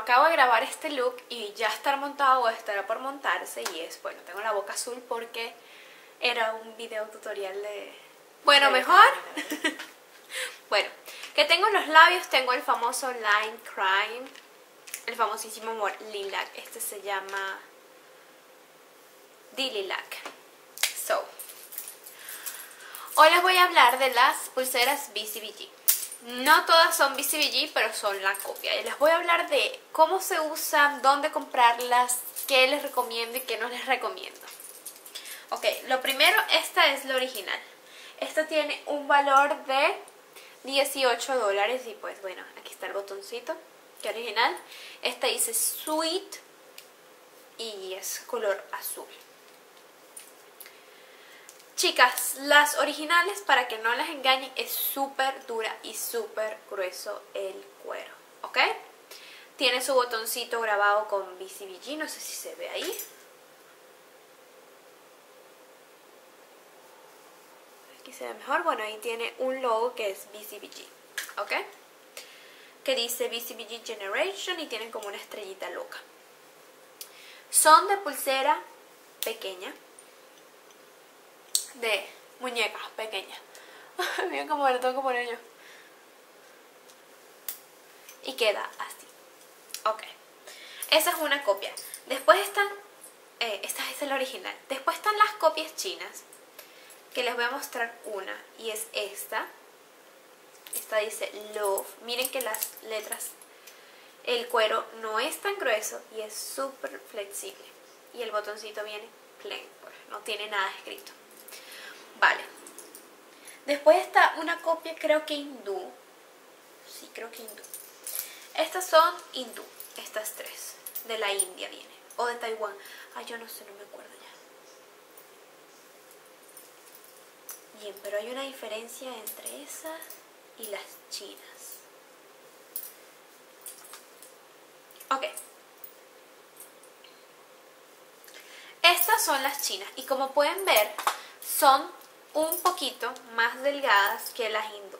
acabo de grabar este look y ya estar montado o estará por montarse. Y es, bueno, tengo la boca azul porque era un video tutorial de... Bueno, mejor. Bueno, que tengo en los labios, tengo el famoso Lime Crime, el famosísimo lilac. Este se llama The Lilac. So, hoy les voy a hablar de las pulseras BCBG. No todas son BCBG, pero son la copia. Y les voy a hablar de cómo se usan, dónde comprarlas, qué les recomiendo y qué no les recomiendo. Ok, lo primero, esta es la original. Esta tiene un valor de $18 y pues bueno, aquí está el botoncito, que original. Esta dice Sweet y es color azul. Chicas, las originales, para que no las engañen, es súper dura y súper grueso el cuero, ¿ok? Tiene su botoncito grabado con BCBG, no sé si se ve ahí. Aquí se ve mejor, bueno, ahí tiene un logo que es BCBG, ¿ok? Que dice BCBGeneration y tienen como una estrellita loca. Son de pulsera pequeña. De muñecas pequeñas. Miren cómo le tengo que poner yo. Y queda así. Ok. Esa es una copia. Después están... esta es la original. Después están las copias chinas, que les voy a mostrar una. Y es esta. Esta dice Love. Miren que las letras... El cuero no es tan grueso y es súper flexible. Y el botoncito viene plain. No tiene nada escrito. Vale. Después está una copia, creo que hindú. Sí, creo que hindú. Estas son hindú. Estas tres. De la India viene. O de Taiwán. Ay, yo no sé, no me acuerdo ya. Bien, pero hay una diferencia entre esas y las chinas. Ok. Estas son las chinas. Y como pueden ver, son un poquito más delgadas que las hindú.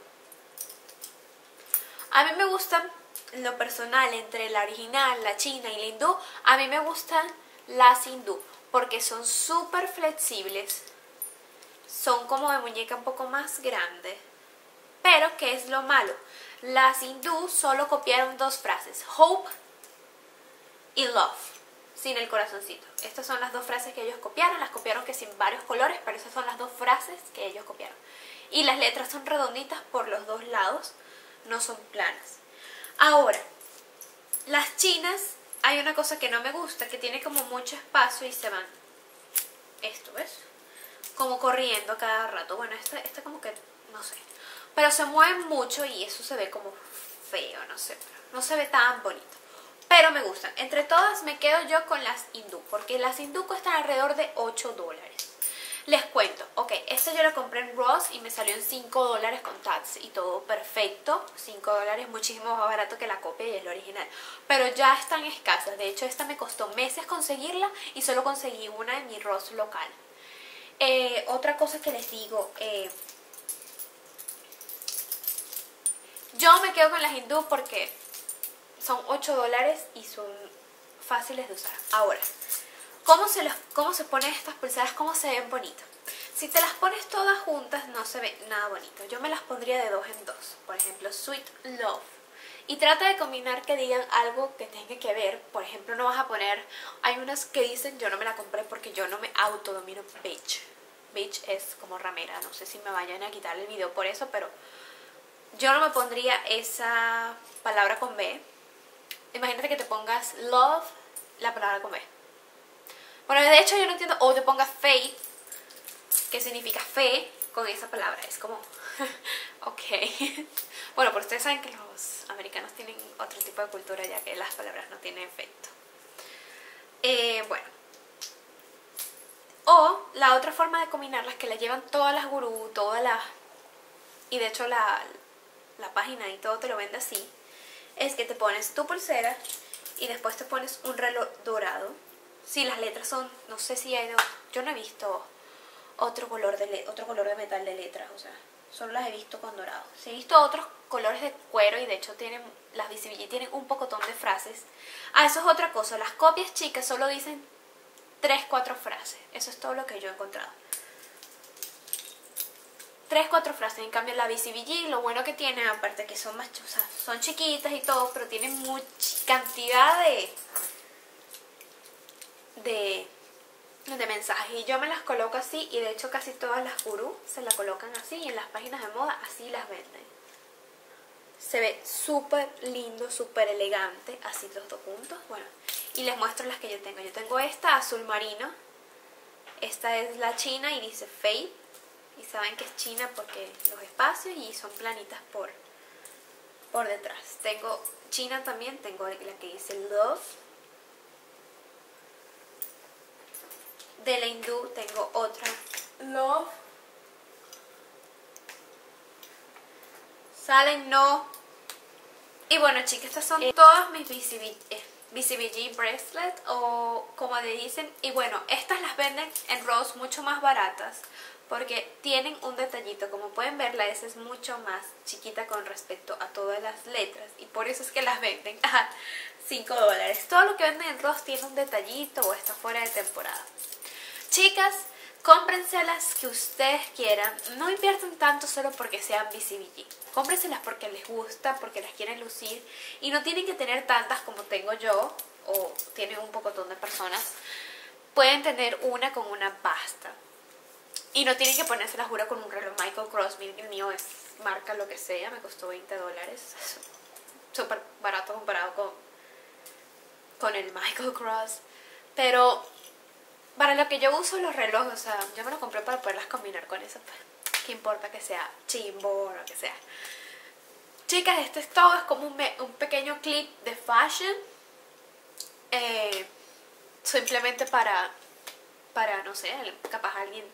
A mí me gustan, en lo personal, entre la original, la china y la hindú, a mí me gustan las hindú porque son súper flexibles, son como de muñeca un poco más grande. Pero ¿qué es lo malo? Las hindú solo copiaron dos frases, hope y love, sin el corazoncito. Estas son las dos frases que ellos copiaron. Las copiaron que sin varios colores, pero esas son las dos frases que ellos copiaron. Y las letras son redonditas por los dos lados, no son planas. Ahora, las chinas, hay una cosa que no me gusta, que tiene como mucho espacio y se van, esto, ¿ves? Como corriendo cada rato. Bueno, esta como que, no sé, pero se mueven mucho y eso se ve como feo, no sé, pero no se ve tan bonito. Pero me gustan. Entre todas me quedo yo con las hindú, porque las hindú cuestan alrededor de $8. Les cuento. Ok, esta yo la compré en Ross y me salió en $5 con tax y todo perfecto. $5, muchísimo más barato que la copia y es la original. Pero ya están escasas. De hecho, esta me costó meses conseguirla y solo conseguí una en mi Ross local. Otra cosa que les digo... yo me quedo con las hindú porque... son $8 y son fáciles de usar. Ahora, ¿cómo se ponen estas pulseras? ¿Cómo se ven bonitas? Si te las pones todas juntas no se ve nada bonito. Yo me las pondría de dos en dos. Por ejemplo, Sweet Love. Y trata de combinar que digan algo que tenga que ver. Por ejemplo, no vas a poner... Hay unas que dicen, yo no me la compré porque yo no me autodomino beige. Beige es como ramera. No sé si me vayan a quitar el video por eso, pero... yo no me pondría esa palabra con B. Imagínate que te pongas love, la palabra con B. Bueno, de hecho yo no entiendo, o te pongas faith, que significa fe, con esa palabra. Es como, ok. Bueno, pero ustedes saben que los americanos tienen otro tipo de cultura, ya que las palabras no tienen efecto. Bueno. O la otra forma de combinarlas, que la llevan todas las gurú, todas las... Y de hecho la página y todo te lo vende así. Es que te pones tu pulsera y después te pones un reloj dorado. Si las letras son, no sé si hay, yo no he visto otro color de metal de letras, o sea, solo las he visto con dorado. Sí, he visto otros colores de cuero y de hecho tienen, las BCBG tienen un pocotón de frases. Ah, eso es otra cosa, las copias chicas solo dicen 3-4 frases, eso es todo lo que yo he encontrado. 3-4 frases, en cambio la BCBG, lo bueno que tiene, aparte que son más, o sea, son chiquitas y todo, pero tienen mucha cantidad de mensajes. Y yo me las coloco así, y de hecho casi todas las gurú se las colocan así, y en las páginas de moda así las venden. Se ve súper lindo, súper elegante, así los dos juntos. Bueno, y les muestro las que yo tengo. Yo tengo esta azul marino, esta es la china y dice Fei. Y saben que es china porque los espacios y son planitas por detrás. Tengo china también, tengo la que dice Love. De la hindú tengo otra Love. Salen no. Y bueno chicas, estas son todas mis BCBG bracelet o como le dicen. Y bueno, estas las venden en Ross mucho más baratas, porque tienen un detallito, como pueden ver la S es mucho más chiquita con respecto a todas las letras y por eso es que las venden a $5. Todo lo que venden en Ross tiene un detallito o está fuera de temporada. Chicas, cómprense las que ustedes quieran, no inviertan tanto solo porque sean BCBG. Cómprenselas porque les gusta, porque las quieren lucir y no tienen que tener tantas como tengo yo o tienen un pocotón de personas. Pueden tener una con una pasta. Y no tienen que ponerse, la juro, con un reloj Michael Kors. Miren que el mío es marca lo que sea, me costó $20. Súper barato comparado con el Michael Kors. Pero para lo que yo uso los relojes, o sea, yo me los compré para poderlas combinar con eso. ¿Qué importa que sea chimbo o lo que sea? Chicas, esto es todo. Es como un pequeño clip de fashion. Simplemente para, no sé, capaz alguien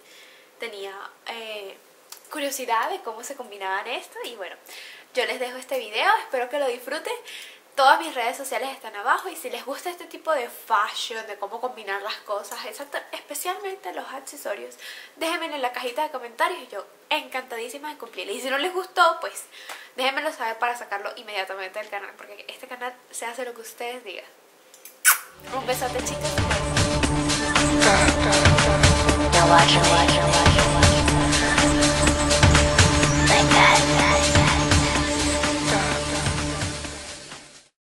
tenía curiosidad de cómo se combinaban esto. Y bueno, yo les dejo este video, espero que lo disfruten. Todas mis redes sociales están abajo y si les gusta este tipo de fashion, de cómo combinar las cosas, especialmente los accesorios, déjenmelo en la cajita de comentarios, yo encantadísima de cumplirlo. Y si no les gustó, pues déjenmelo saber para sacarlo inmediatamente del canal, porque este canal se hace lo que ustedes digan. Un besote chicos. Now watch.